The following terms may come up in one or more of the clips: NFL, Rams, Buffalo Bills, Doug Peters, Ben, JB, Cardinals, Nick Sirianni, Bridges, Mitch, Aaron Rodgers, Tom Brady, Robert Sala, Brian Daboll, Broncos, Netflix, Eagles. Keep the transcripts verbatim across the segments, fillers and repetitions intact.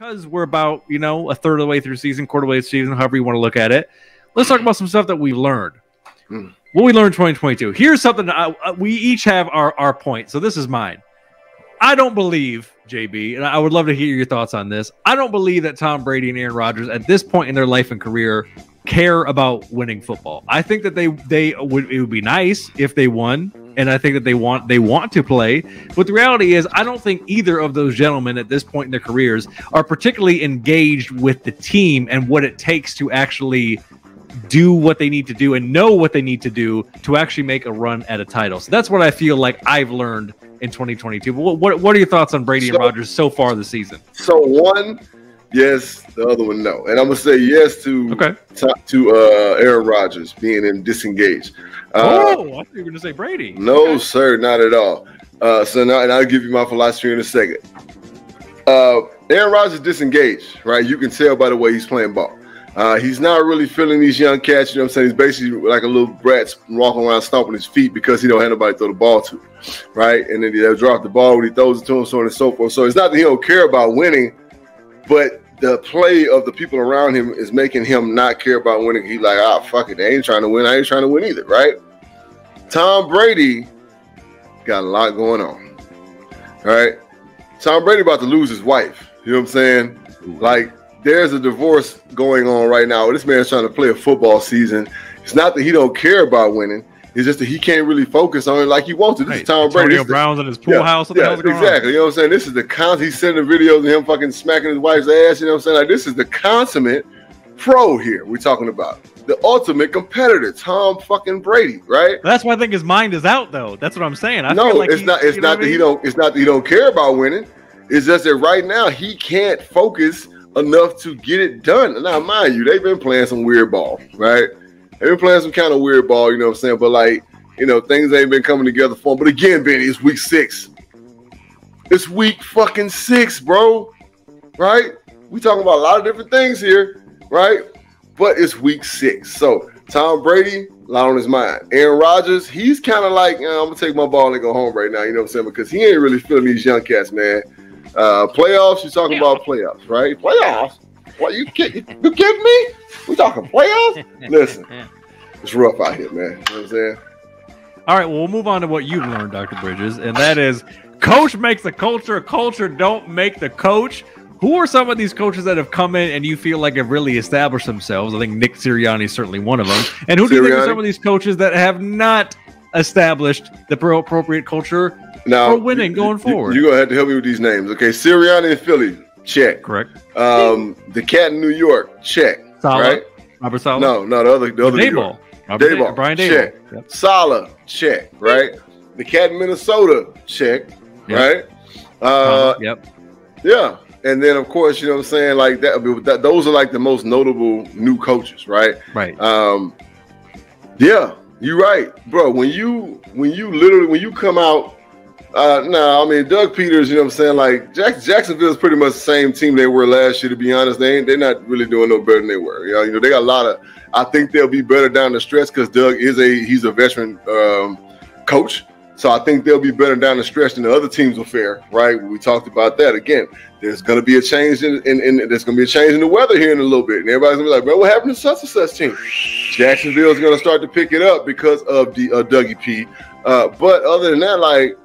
because we're about, you know, a third of the way through season, quarter of the way through season, however you want to look at it, let's talk about some stuff that we learned. Mm. What we learned in twenty twenty-two. Here's something that I, we each have our, our point. So this is mine. I don't believe, J B, and I would love to hear your thoughts on this. I don't believe that Tom Brady and Aaron Rodgers at this point in their life and career care about winning football. I think that they they would it would be nice if they won, and I think that they want they want to play. But the reality is, I don't think either of those gentlemen at this point in their careers are particularly engaged with the team and what it takes to actually do what they need to do and know what they need to do to actually make a run at a title. So that's what I feel like I've learned in twenty twenty-two. But what what, what are your thoughts on Brady so, and Rodgers so far this season? So one, yes, the other one, no. And I'm gonna say yes to okay. to, to uh, Aaron Rodgers being in disengaged. Uh, oh, I thought you were gonna say Brady. No, okay. sir, not at all. Uh, so now, and I'll give you my philosophy in a second. Uh, Aaron Rodgers disengaged, right? You can tell by the way he's playing ball. Uh, he's not really feeling these young cats. You know what I'm saying? He's basically like a little brat walking around stomping his feet because he don't have nobody to throw the ball to, right? And then he'll drop the ball when he throws it to him, so on and so forth. So it's not that he don't care about winning, but the play of the people around him is making him not care about winning. He's like, ah, fuck it. They ain't trying to win. I ain't trying to win either, right? Tom Brady got a lot going on, right? Tom Brady about to lose his wife. You know what I'm saying? Like, there's a divorce going on right now. This man's trying to play a football season. It's not that he don't care about winning. It's just that he can't really focus on it like he wants to. This hey, is Tom Brady. Antonio Brown's in his pool yeah, house. What yeah, the exactly. On? You know what I'm saying? This is the constant. He's sending videos of him fucking smacking his wife's ass. You know what I'm saying? Like, this is the consummate pro here we're talking about. The ultimate competitor, Tom fucking Brady, right? That's why I think his mind is out, though. That's what I'm saying. I no, feel like it's not. It's not that he don't. It's not that he don't care about winning. It's just that right now he can't focus enough to get it done. Now, mind you, they've been playing some weird ball, right? They've been playing some kind of weird ball, you know what I'm saying? But, like, you know, things ain't been coming together for them. But again, Benny, it's week six. It's week fucking six, bro, right? We talking about a lot of different things here, right? But it's week six. So, Tom Brady, a lot on his mind. Aaron Rodgers, he's kind of like, eh, I'm going to take my ball and go home right now, you know what I'm saying? Because he ain't really feeling these young cats, man. Uh, playoffs, you're talking playoffs. about playoffs, right? Playoffs? What, you kidding, you kidding me? We talking playoffs? Listen, it's rough out here, man. You know what I'm saying? All right, well, we'll move on to what you've learned, Doctor Bridges, and that is coach makes the culture, culture don't make the coach. Who are some of these coaches that have come in and you feel like have really established themselves? I think Nick Sirianni is certainly one of them. And who Sirianni? do you think are some of these coaches that have not established the appropriate culture now, for winning you, going forward? You're going to have to help me with these names. Okay, Sirianni in Philly, check. Correct. Um, the cat in New York, check. Sala. Right? Robert Sala? No, no, the other. The other Daboll. Daboll. Brian Daboll. Check. Yep. Sala, check, right? The cat in Minnesota, check, yep. right? Uh, uh, yep. Yeah. And then, of course, you know what I'm saying? Like that, that. Those are like the most notable new coaches, right? Right. Um, yeah, you're right, bro. When you, when you literally, when you come out, Uh, no, nah, I mean, Doug Peters, you know what I'm saying? Like, Jack Jacksonville's pretty much the same team they were last year, to be honest. They ain't, they're not really doing no better than they were. You know, you know they got a lot of, I think they'll be better down the stretch because Doug is a, he's a veteran um, coach. So I think they'll be better down the stretch than the other teams will fare, right? We talked about that. Again, there's going to be a change in, in, in there's going to be a change in the weather here in a little bit. And everybody's going to be like, bro, what happened to such and such team? Jacksonville's going to start to pick it up because of the uh, Dougie P. Uh, but other than that, like,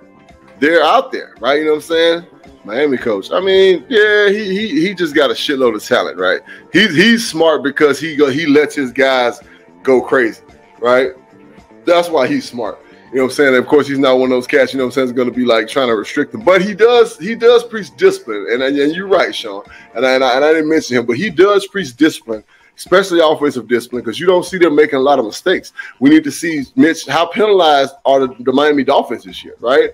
they're out there, right? You know what I'm saying? Miami coach. I mean, yeah, he he he just got a shitload of talent, right? He's he's smart because he go he lets his guys go crazy, right? That's why he's smart. You know what I'm saying? And of course, he's not one of those cats. You know what I'm saying? It's going to be like trying to restrict them, but he does he does preach discipline, and and you're right, Sean. And I, and I and I didn't mention him, but he does preach discipline, especially offensive discipline, because you don't see them making a lot of mistakes. We need to see Mitch. How penalized are the, the Miami Dolphins this year, right?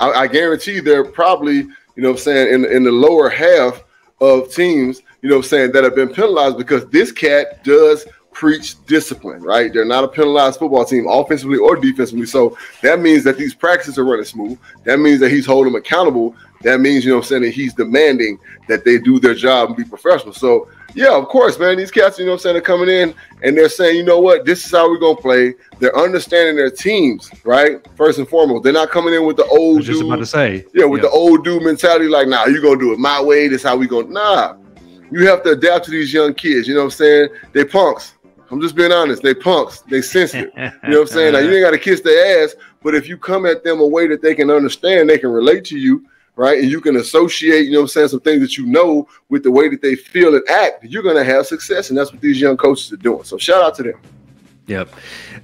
I, I guarantee they're probably, you know what I'm saying, in, in the lower half of teams, you know what I'm saying, that have been penalized because this cat does preach discipline, right? They're not a penalized football team offensively or defensively. So that means that these practices are running smooth. That means that he's holding them accountable. That means, you know what I'm saying, that he's demanding that they do their job and be professional. So, yeah, of course, man, these cats, you know what I'm saying, are coming in and they're saying, you know what, this is how we're going to play. They're understanding their teams, right? First and foremost, they're not coming in with the old dude. I was just about to say. Yeah, with yep. the old dude mentality, like, nah, you're going to do it my way. This is how we going to. Nah, you have to adapt to these young kids. You know what I'm saying? They punks. I'm just being honest. They punks. They sensitive. You know what I'm saying? Now, you ain't got to kiss their ass, but if you come at them a way that they can understand, they can relate to you, right? And you can associate, you know what I'm saying, some things that you know with the way that they feel and act, you're going to have success, and that's what these young coaches are doing. So shout out to them. Yep.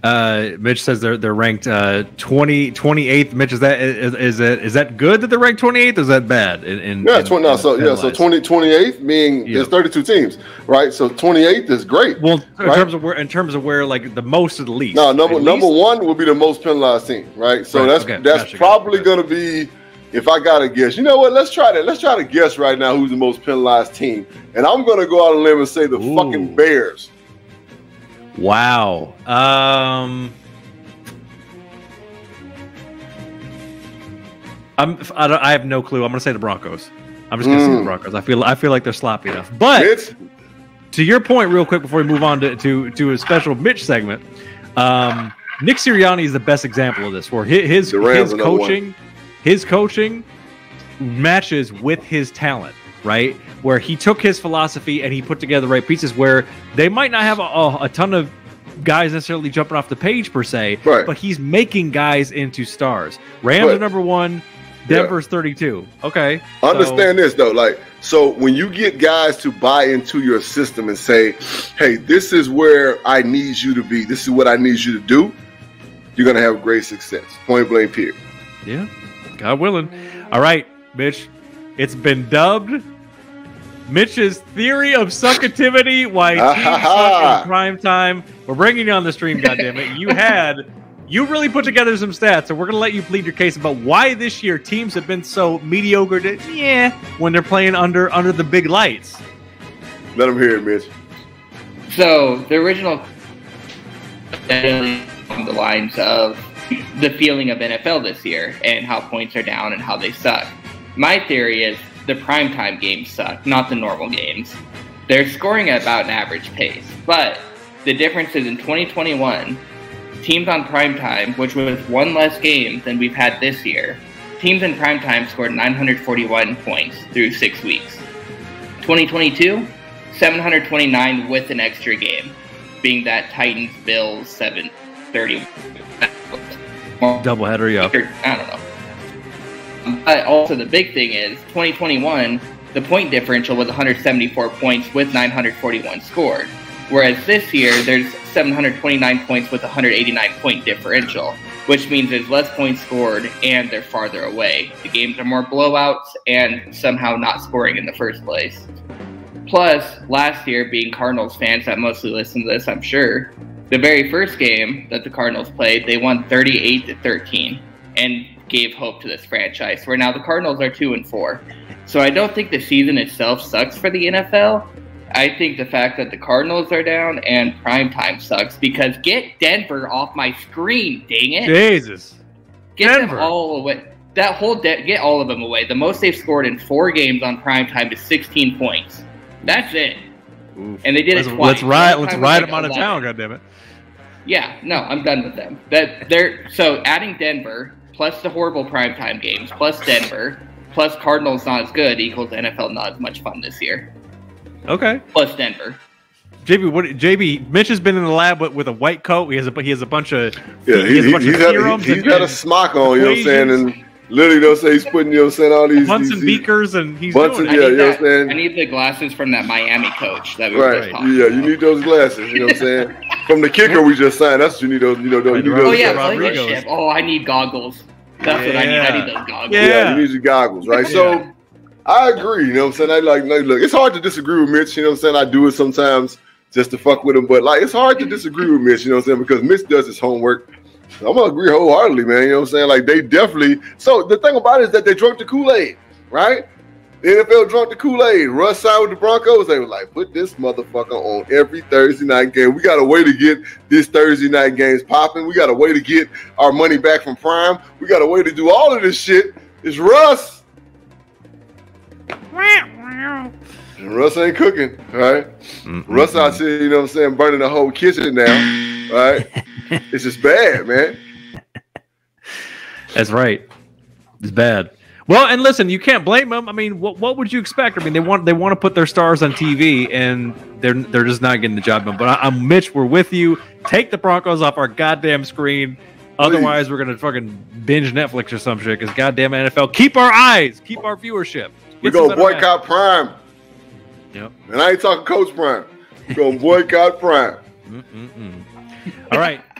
Uh, Mitch says they're they're ranked uh, twenty, twenty-eighth. Mitch, is that is, is that is that good that they're ranked twenty-eighth? Or is that bad? In, in, yeah, in, twenty, no, so yeah, so twenty, twenty-eighth, meaning yep. there's thirty-two teams, right? So twenty-eighth is great. Well, in right? terms of where in terms of where like the most of the least. No, number least? number one would be the most penalized team, right? So right. that's okay. that's gotcha. probably gotcha. gonna be. If I got to guess, you know what? Let's try that. Let's try to guess right now who's the most penalized team. And I'm going to go out on a limb and say the Ooh. fucking Bears. Wow. Um, I'm, I, don't, I have no clue. I'm going to say the Broncos. I'm just going to mm. say the Broncos. I feel I feel like they're sloppy enough. But Mitch? to your point real quick before we move on to, to, to a special Mitch segment, um, Nick Sirianni is the best example of this. Where his, his, his coaching... His coaching matches with his talent, right? Where he took his philosophy and he put together the right pieces where they might not have a, a, a ton of guys necessarily jumping off the page per se, right. but he's making guys into stars. Rams but, are number one, Denver's yeah. thirty-two. Okay. Understand so. this though. Like, so when you get guys to buy into your system and say, hey, this is where I need you to be, this is what I need you to do, you're going to have great success. Point blank period. Yeah. God willing. All right, Mitch. It's been dubbed Mitch's Theory of Suckativity, Why Teams Suck in Prime Time. We're bringing you on the stream, goddammit. You had, you really put together some stats, so we're going to let you plead your case about why this year teams have been so mediocre to, yeah, when they're playing under, under the big lights. Let them hear it, Mitch. So, the original on the lines of the feeling of N F L this year and how points are down and how they suck. My theory is the primetime games suck, not the normal games. They're scoring at about an average pace, but the difference is in twenty twenty-one, teams on primetime, which was one less game than we've had this year, teams in primetime scored nine hundred forty-one points through six weeks. twenty twenty-two, seven hundred twenty-nine with an extra game, being that Titans, Bills, seven thirty. Doubleheader, yeah. I don't know. But also the big thing is twenty twenty-one, the point differential was one hundred seventy-four points with nine hundred forty-one scored. Whereas this year, there's seven hundred twenty-nine points with one hundred eighty-nine point differential, which means there's less points scored and they're farther away. The games are more blowouts and somehow not scoring in the first place. Plus, last year, being Cardinals fans that mostly listen to this, I'm sure, the very first game that the Cardinals played, they won thirty-eight to thirteen and gave hope to this franchise, where now the Cardinals are two and four. So I don't think the season itself sucks for the N F L. I think the fact that the Cardinals are down and primetime sucks because get Denver off my screen, dang it. Jesus. Get Denver. them all away. That whole de get all of them away. The most they've scored in four games on primetime is sixteen points. That's it. Oof. And they did let's, it twice. Let's ride, let's ride them out of town, goddammit. Yeah, no, I'm done with them. That they're so adding Denver plus the horrible primetime games plus Denver plus Cardinals not as good equals N F L not as much fun this year. Okay. Plus Denver. J B, what? J B, Mitch has been in the lab with, with a white coat. He has a he has a bunch of yeah. He, he has a bunch he's of got, he, he's and, got a smock on. You know what I'm saying? And literally, they'll say he's putting, you know, saying all these bunts and beakers, and he's doing and, yeah, I, need you know that, saying? I need the glasses from that Miami coach that we right. were just talking yeah, about. You need those glasses. You know what I'm saying? From the kicker we just signed, that's what you need. Those, you know, those. You need oh those yeah, Rodriguez. Oh, I need goggles. That's yeah. what I need. I need those goggles. Yeah, yeah you need your goggles, right? yeah. So I agree. You know what I'm saying? I like, like, look, it's hard to disagree with Mitch. You know what I'm saying? I do it sometimes just to fuck with him, but like, it's hard to disagree with Mitch. You know what I'm saying? Because Mitch does his homework. I'm gonna agree wholeheartedly, man. You know what I'm saying? Like they definitely. So the thing about it is that they drunk the Kool-Aid, right? The N F L drunk the Kool-Aid. Russ signed with the Broncos. They were like, put this motherfucker on every Thursday night game. We got a way to get this Thursday night games popping. We got a way to get our money back from Prime. We got a way to do all of this shit. It's Russ. And Russ ain't cooking, right? Mm-hmm. Russ out here, you know what I'm saying, burning the whole kitchen down, right? It's just bad, man. That's right. It's bad. Well, and listen, you can't blame them. I mean, what what would you expect? I mean, they want they want to put their stars on T V, and they're they're just not getting the job done. But I, I'm Mitch. We're with you. Take the Broncos off our goddamn screen. Otherwise, please. We're gonna fucking binge Netflix or some shit. Because goddamn N F L, keep our eyes, keep our viewership. We're gonna boycott Prime. Yep. And I ain't talking Coach Prime. We're gonna boycott Prime. Mm-mm-mm. All right.